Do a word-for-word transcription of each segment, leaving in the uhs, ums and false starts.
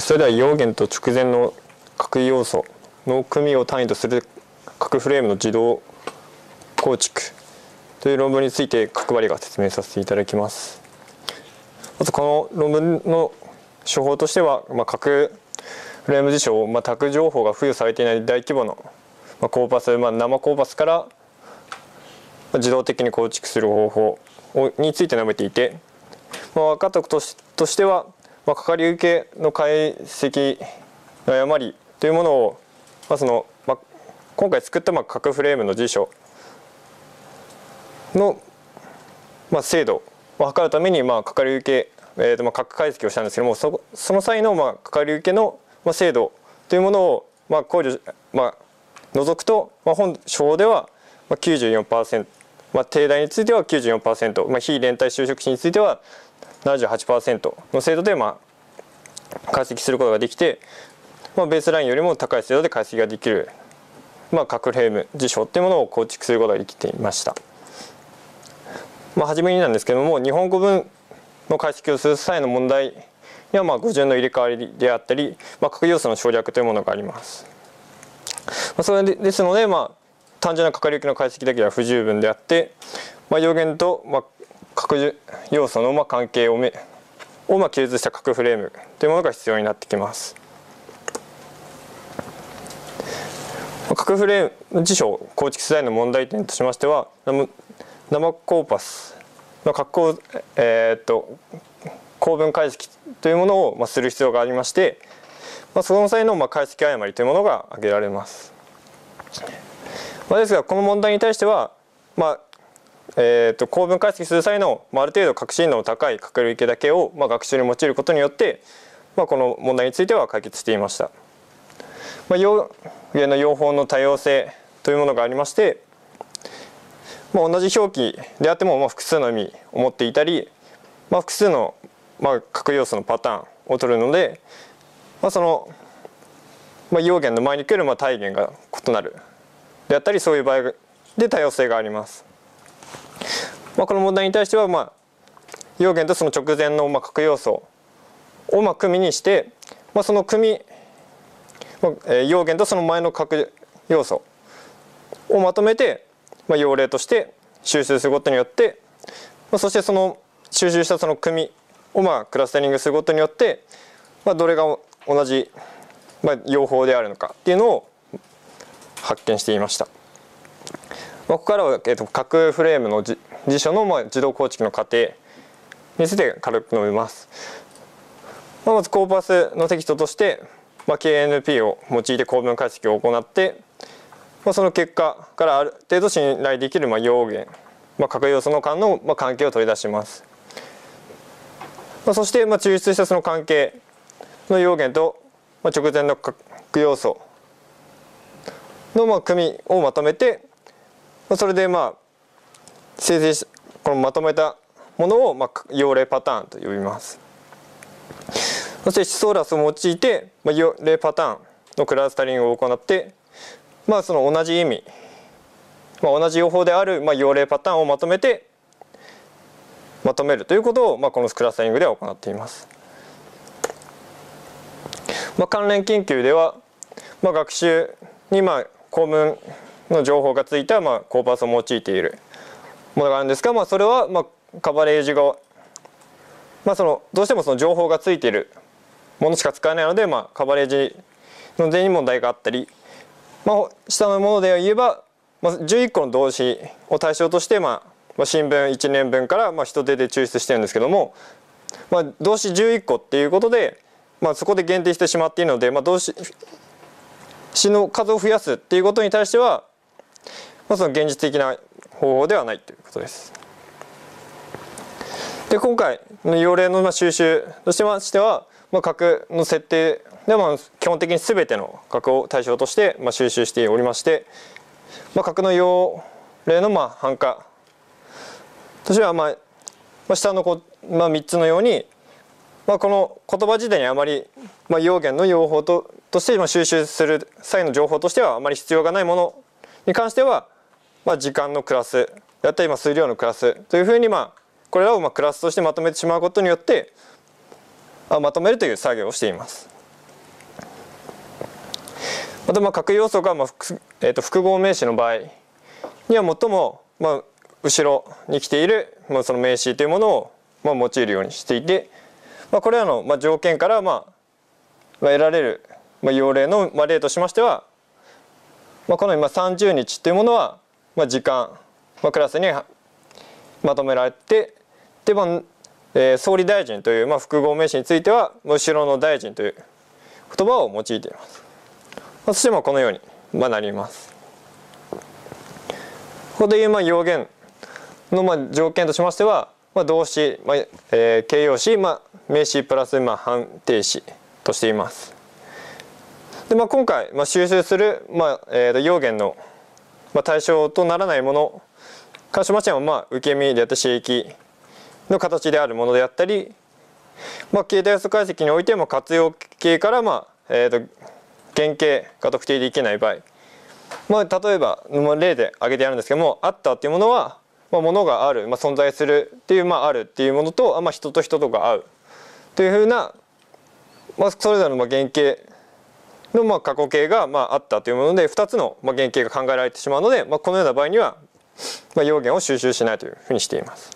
それでは陽元と直前の核要素の組を単位とする核フレームの自動構築という論文について角張が説明させていただきます。まずこの論文の処方としては、まあ、核フレーム事象を、まあ、タク情報が付与されていない大規模の、まあ、コーパス、まあ、生コーパスから、まあ、自動的に構築する方法をについて述べていて、まあ、分かったこととしては、まあ、かかり受けの解析の誤りというものを、まあそのまあ、今回作ったまあ核フレームの事象の、まあ、精度を測るために、まあ、かかり受け、えーとまあ、核解析をしたんですけども、 そ, その際の、まあ、かかり受けの、まあ、精度というものを、まあ、考慮、まあ、除くと、まあ、本処方では きゅうじゅうよんパーセント、まあ、定大については きゅうじゅうよんパーセント、まあ、非連帯就職値については ななじゅうはちパーセント の精度で、まあ、解析することができて、まあ、ベースラインよりも高い精度で解析ができる、まあ、核フレーム事象というものを構築することができていました。まあ初めになんですけども、日本語文の解析をする際の問題にはまあ語順の入れ替わりであったり、まあ、核要素の省略というものがあります。まあ、それでですので、まあ、単純なかかり受けの解析だけでは不十分であって、まあ、要件とまあ核要素のまあ関係をめをまあ記述した核フレームというものが必要になってきます。核フレーム事象構築世代の問題点としましては、生コーパスの核構、えー、と構文解析というものを、まあ、する必要がありまして、まあ、その際の、まあ、解析誤りというものが挙げられます。まあ、ですがこの問題に対しては、まあえー、と構文解析する際の、まあ、ある程度革新度の高い核類型だけを、まあ、学習に用いることによって、まあ、この問題については解決していました。まあ、用元の用法の多様性というものがありまして、まあ、同じ表記であってもまあ複数の意味を持っていたり、まあ、複数のまあ核要素のパターンを取るので、まあ、そのまあ陽元の前に来るまあ対元が異なるであったり、そういう場合で多様性があります。まあ、この問題に対してはまあ陽元とその直前のまあ核要素をまあ組にして、まあ、その組陽元とその前の核要素をまとめてまあ用例として収集することによって、まあ、そしてその収集したその組をまあクラスタリングすることによって、まあ、どれが同じまあ用法であるのかっていうのを発見していました。まあ、ここからはえっと核フレームの事象のまあ自動構築の過程について軽く述べます。まあ、まずコーパスのテキストとして、まあ、ケーエヌピー を用いて構文解析を行って、まあ、その結果からある程度信頼できるまあ陽元、まあ、核要素の間のまあ関係を取り出します。まあ、そしてまあ抽出したその関係の陽元とまあ直前の核要素のまあ組をまとめて、まあ、それでまあ生成しこのまとめたものをまあ陽例パターンと呼びます。そしてシソーラスを用いて、まあ、陽例パターンのクラスタリングを行って、まあその同じ意味、まあ、同じ用法であるまあ用例パターンをまとめてまとめるということをまあこのクラスタリングでは行っています。まあ、関連研究では、まあ、学習にまあ構文の情報がついたまあコーパスを用いているものがあるんですが、まあ、それはまあカバレージが、まあ、そのどうしてもその情報がついているものしか使えないので、まあ、カバレージの前に問題があったり。まあ、下のもので言えば、まあ、じゅういっこの動詞を対象として、まあ、新聞いちねんぶんからまあ人手で抽出してるんですけども、まあ、動詞じゅういっこっていうことで、まあ、そこで限定してしまっているので、まあ、動詞の数を増やすっていうことに対しては、まあ、その現実的な方法ではないということです。で今回の要例の収集としましては、まあ、核の設定でまあ基本的に全ての核を対象としてまあ収集しておりまして、まあ、核の要例のまあ繁華としてはまあ下のこ、まあ、みっつのように、まあ、この言葉自体にあまりまあ陽元の用法 と, としてまあ収集する際の情報としてはあまり必要がないものに関しては、まあ、時間のクラスだったりまあ数量のクラスというふうにまあこれらをまあクラスとしてまとめてしまうことによってまとめるという作業をしています。またまあ核要素がまあ、えー、と複合名詞の場合には最もまあ後ろに来ているまあその名詞というものをまあ用いるようにしていて、まあ、これらのまあ条件からまあ得られるまあ要例のまあ例としましては、まあ、この今さんじゅうにちというものはまあ時間、まあ、クラスにまとめられて、でまあえー、総理大臣というまあ複合名詞については後ろの大臣という言葉を用いています。そしてもこのようにまあなります。ここでいうまあ要件のまあ条件としましては、まあ、動詞、まあえー、形容詞、まあ、名詞プラスまあ反定詞としています。でまあ、今回まあ収集するまあえーと要件のまあ対象とならないものに関しましては、まあ受け身であった刺激の形であるものであったり、まあ、形態要素解析においても活用形からまあえーと原型が特定できない場合、まあ、例えば例で挙げてあるんですけども、あったっていうものは、まあ、ものがある、まあ、存在するっていう、まあ、あるっていうものと、まあ、人と人とが合うというふうな、まあ、それぞれの原型のまあ過去形がまああったというものでふたつのまあ原型が考えられてしまうので、まあ、このような場合にはまあ要件を収集しないというふうにしています。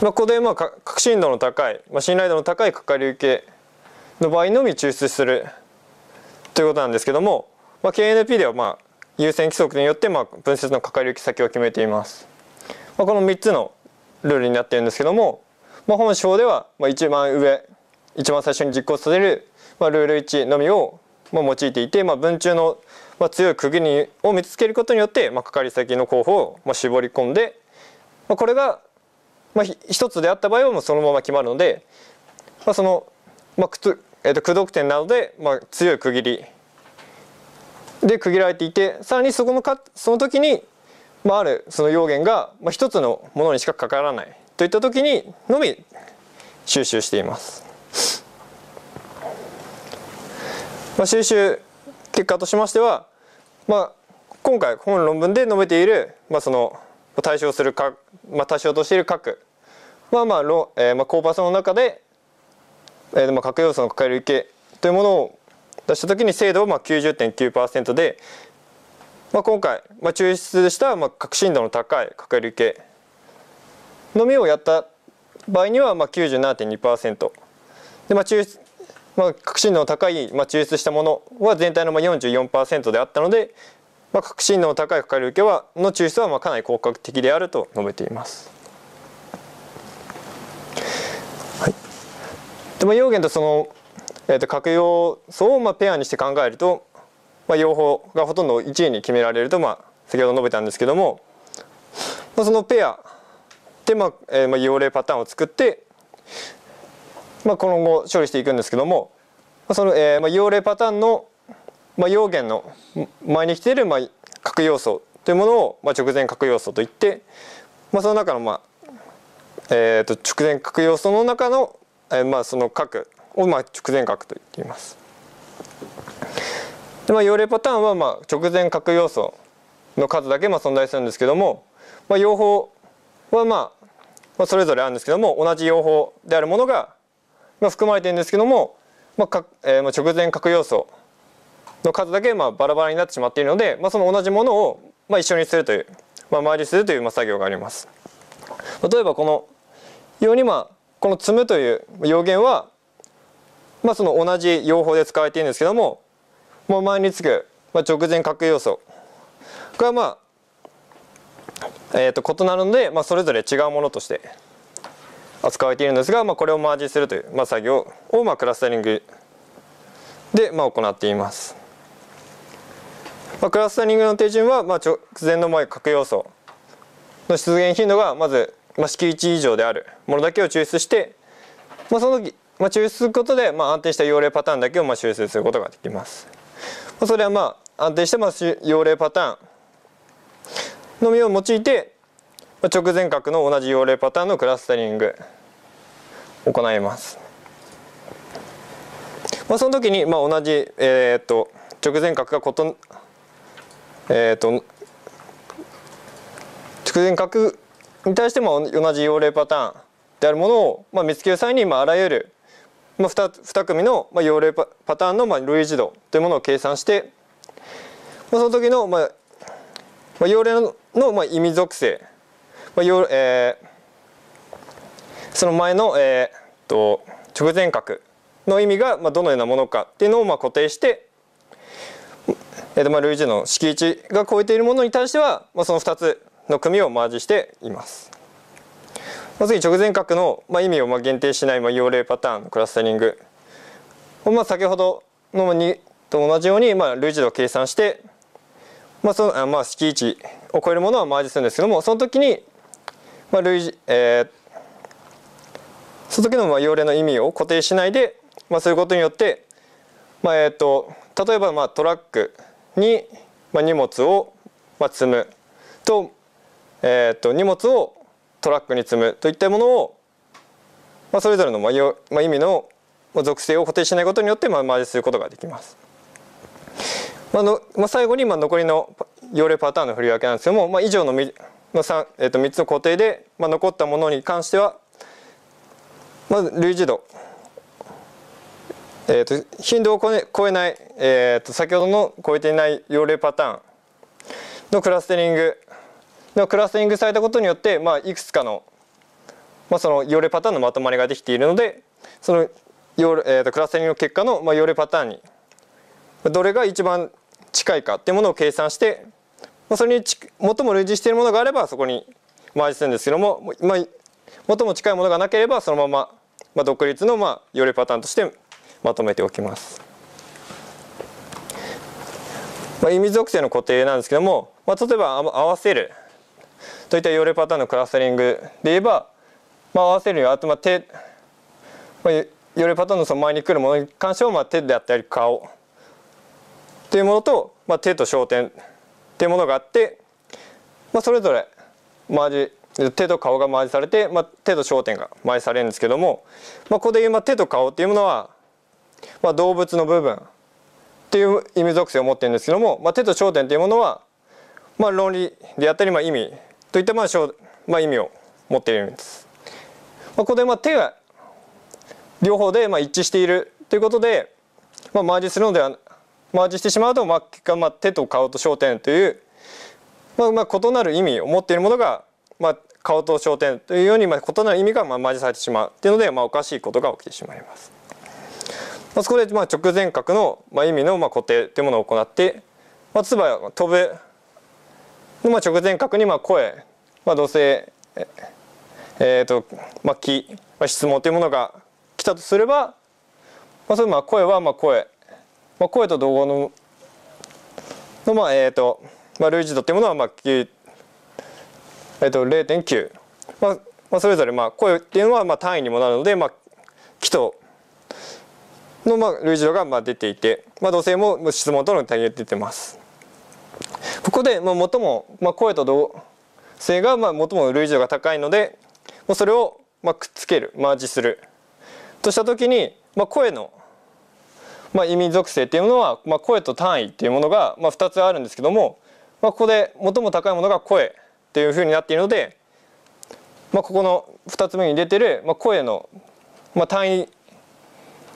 まあ、ここでまあ確信度の高い、まあ、信頼度の高いかかり受けの場合のみ抽出するということなんですけども、まあ、ケーエヌピー ではまあ優先規則によってまあ分節のかかり受け先を決めています。まあ、このみっつのルールになっているんですけども、まあ、本章ではまあ一番上一番最初に実行されるまあルールいちのみをまあ用いていて、まあ、文中のまあ強い区切りを見つけることによってまあかかり先の候補をまあ絞り込んで、まあ、これがまあ一つであった場合はもうそのまま決まるので、まあ、そのまあくつえーと、駆動点などで、まあ、強い区切りで区切られていて、さらにそこのかその時に、まあ、あるその要件が、まあ、一つのものにしかかからないといった時にのみ収集しています。まあ、収集結果としましては、まあ、今回本論文で述べている、まあ、その対象するか、まあ、対象としている核は、まあえーまあ、コーパスの中でえー、核要素のかかり受けというものを出した時に精度は きゅうじゅうてんきゅうパーセント で、まあ、今回、まあ、抽出したまあ確信度の高いかかり受けのみをやった場合には きゅうじゅうななてんにパーセント で、まあ抽出まあ、確信度の高い、まあ、抽出したものは全体のまあ よんじゅうよんパーセント であったので、まあ、確信度の高いかかり受けはの抽出はまあかなり効果的であると述べています。でまあ、要件とその、えー、と核要素をまあペアにして考えると、まあ、用法がほとんどいちいに決められると、まあ、先ほど述べたんですけども、まあ、そのペアで、まあえーまあ、用例パターンを作って、まあ、この後処理していくんですけども、その、えーまあ、用例パターンの、まあ、要件の前に来ている、まあ、核要素というものを、まあ、直前核要素といって、まあ、その中の、まあえー、と直前核要素の中のえまあその核をまあ直前核と言っています。でまあ、用例パターンはまあ直前核要素の数だけまあ存在するんですけども、まあ、用法はまあ、まあ、それぞれあるんですけども、同じ用法であるものがまあ含まれているんですけども、まあかえー、まあ直前核要素の数だけまあバラバラになってしまっているので、まあ、その同じものをまあ一緒にするという、まあ、マージするというまあ作業があります。例えばこのようにまあこの積むという要件は、まあ、その同じ用法で使われているんですけども、もう前につく直前核要素がまあ、えー、と異なるので、まあ、それぞれ違うものとして扱われているんですが、まあ、これをマージするという、まあ、作業をまあクラスタリングでまあ行っています。まあ、クラスタリングの手順は、まあ、直前のまあ核要素の出現頻度がまずまあ、式いち以上であるものだけを抽出して、まあ、その時、まあ、抽出することで、まあ、安定した用例パターンだけをまあ抽出することができます。まあ、それはまあ安定したまあ用例パターンのみを用いて、まあ、直前核の同じ用例パターンのクラスタリングを行います。まあ、その時にまあ同じ、えー、っと直前核が異な、えー、っと直前核に対しても同じ用例パターンであるものをまあ見つける際に、まああらゆるまあ、に, に組の用例 パ, パターンのまあ類似度というものを計算して、まあ、その時のまあ用例の、のまあ意味属性、まあ用えー、その前の、えー、と直前角の意味がまあどのようなものかっていうのをまあ固定して、えー、とまあ類似の式いちが超えているものに対しては、まあ、そのふたつの組をマージしています。まあ、次直前角のまあ意味をまあ限定しないまあ用例パターンのクラスタリングをまあ先ほどのにと同じようにまあ類似度を計算して、まあ、そのまあ式いちを超えるものはマージするんですけども、その時にまあ類似、えー、その時のまあ用例の意味を固定しないで、まあ、することによって、まあえー、と例えばまあトラックにまあ荷物をまあ積むと、えー、と荷物をトラックに積むといったものを、まあ、それぞれのまあよ、まあ、意味の属性を固定しないことによってまあマージすることができます。まあのまあ、最後にまあ残りの用例パターンの振り分けなんですけども、まあ、以上の 3, の 3,、えー、とみっつの工程で、まあ、残ったものに関しては、まあ、類似度、えー、と頻度を超 え, 超えない、えー、と先ほどの超えていない用例パターンのクラスタリングクラスタリングされたことによって、まあ、いくつか の,、まあその用例パターンのまとまりができているので、その、えー、とクラスタリングの結果の、まあ、用例パターンにどれが一番近いかっていうものを計算して、まあ、それに最も類似しているものがあればそこにマージするんですけども、まあ、最も近いものがなければそのまま、まあ、独立の、まあ、用例パターンとしてまとめておきます。まあ、意味属性の固定なんですけども、まあ、例えば合わせるといった用例パターンのクラスタリングで言えば、まあ、合わせるにはあとまあ手、まあ、用例パターンのその前に来るものに関してはまあ手であったり顔というものと、まあ、手と焦点というものがあって、まあ、それぞれマージ手と顔がマージされて、まあ、手と焦点がマージされるんですけども、まあ、ここで言うまあ手と顔というものは、まあ、動物の部分という意味属性を持っているんですけども、まあ、手と焦点というものは、まあ、論理であったりまあ意味といったまあ、まあ、意味を持っているんです。まあ、ここでまあ手が両方でまあ一致しているということで、まあ、マージするのではマージしてしまうと、まあ、結果まあ手と顔と焦点という、まあ、まあ異なる意味を持っているものが、まあ、顔と焦点というようにまあ異なる意味がまあマージされてしまうというので、まあ、おかしいことが起きてしまいます。まあ、そこでまあ直前角のまあ意味のまあ固定というものを行って、まあ、例えば飛ぶまあ、直前角にまあ声、まあ、土星、えーとまあ、気、まあ、質問というものが来たとすれば、まあ、それまあ声はまあ声、まあ、声と同語の、のまあえーとまあ、類似度というものはまあきゅう、えーと れいてんきゅう、まあまあ、それぞれまあ声っていうのはまあ単位にもなるので、まあ、気とのまあ類似度がまあ出ていて、まあ、土星も質問との対応が出てます。ここで、まあ、最も、まあ、声と同性が、まあ、最も類似度が高いので、まあ、それを、まあ、くっつけるマージするとした時に、まあ、声の、まあ、意味属性っていうものは、まあ、声と単位っていうものが、まあ、ふたつあるんですけども、まあ、ここで最も高いものが声っていうふうになっているので、まあ、ここのふたつめに出てる、まあ、声の、まあ、単位っ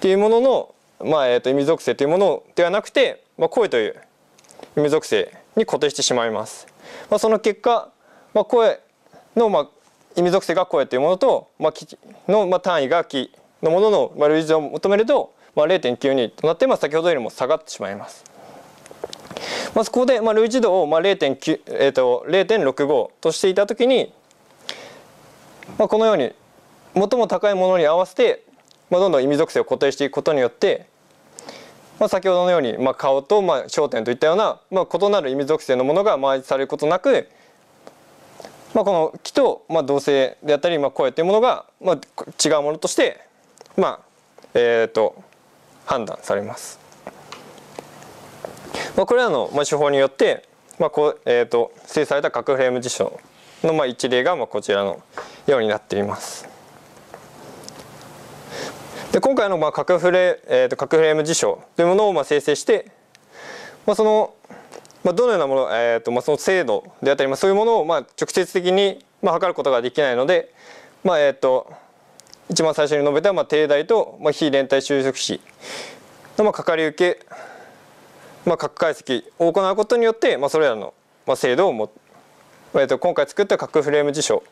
ていうものの、まあえー、と意味属性というものではなくて、まあ、声という意味属性に固定してしまいます。まあ、その結果、まあ、声のまあ意味属性が声というものと、まあ、気のまあ単位が気のもののまあ類似を求めると、まあ、れいてんきゅうに となって、まあ、先ほどよりも下がってしまいます。まあ、そこでまあ類似度をまあ れいてんきゅう、えーと れいてんろくご としていたときに、まあ、このように最も高いものに合わせて、まあ、どんどん意味属性を固定していくことによって、まあ先ほどのようにまあ顔とまあ焦点といったようなまあ異なる意味属性のものがマージされることなく、まあこの気とまあ同性であったりまあ声というものがまあ違うものとしてまあえと判断されます。まあこれらのまあ手法によってまあこうえと生成された角フレーム事象のまあ一例がまあこちらのようになっています。で今回のまあ角フレ、えー、と角フレーム事象というものをまあ生成して、まあ、その、まあ、どのようなもの、えー、とまあその精度であったり、まあ、そういうものをまあ直接的にまあ測ることができないので、まあえーと一番最初に述べた、まあ、帝大と、まあ、非連帯就職士の、まあ、かかり受け、まあ、核解析を行うことによって、まあ、それらの、まあ、制度をも、えー、と今回作った核フレーム辞書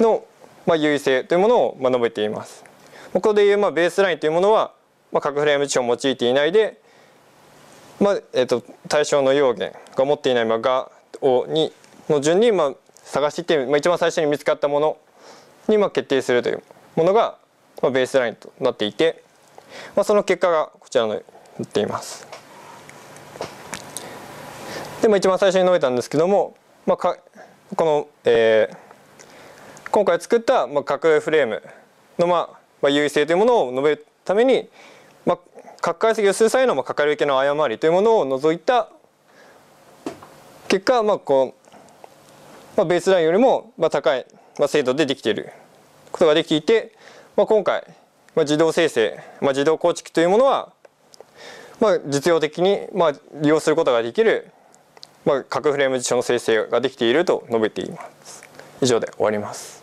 の、まあ、優位性というものを、まあ、述べています。ここでいう、まあ、ベースラインというものは、まあ、核フレーム辞書を用いていないで、まあえー、と対象の要件が持っていないまあがをにの順に、まあ、探していって、まあ、一番最初に見つかったものに、まあ、決定するというものが、まあ、ベースラインとなっていて、まあ、その結果がこちらになっています。で、まあ、一番最初に述べたんですけども、まあ、かこの、えー、今回作った、まあ、核フレームの、まあまあ、優位性というものを述べるために、まあ、核解析をする際の、まあ、かかり受けの誤りというものを除いた結果、まあこうまあ、ベースラインよりも、まあ、高い、まあ、精度でできていることができていて、まあ、今回、まあ、自動生成、まあ、自動構築というものは、まあ、実用的に、まあ、利用することができる、まあ、核フレーム辞書の生成ができていると述べています。以上で終わります。